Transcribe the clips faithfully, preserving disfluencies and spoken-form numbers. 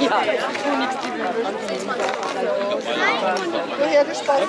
Ja, ja, gespannen.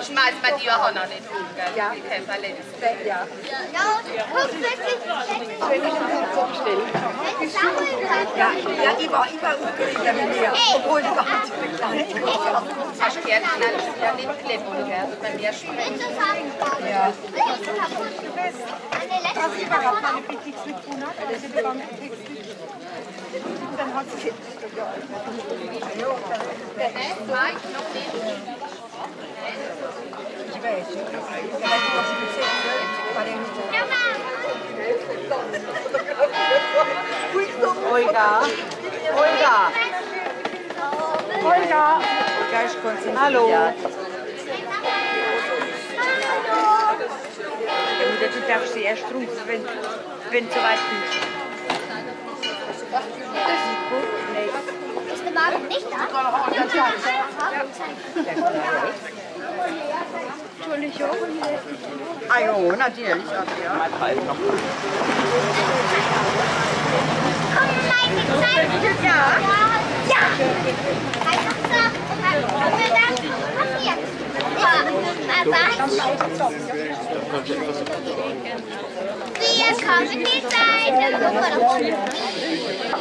Schmeiß mal die auch noch nicht um, gell? Ja. Die Kämpfer letztes ja. Ja, die war immer ungerührt mit mir, obwohl die war zu bekannt. Hast du gerne an den Kleppern, gell? Bei mir schmeckt es. Ja. Das ist überhaupt meine wichtigste Kunde. Das ist überhaupt meine wichtigste Kunde. Dann hat sie es gegangen. Ich weiß nicht, Olga, Olga, Olga, hallo. Du darfst sie erst rufen, wenn, wenn du weißt nicht. Ist der Magen nicht da? Entschuldigung. Ah ja, natürlich. Mein Preis noch. Komm, mein Zeit. Ja. Ja. Wir kommen die Seite.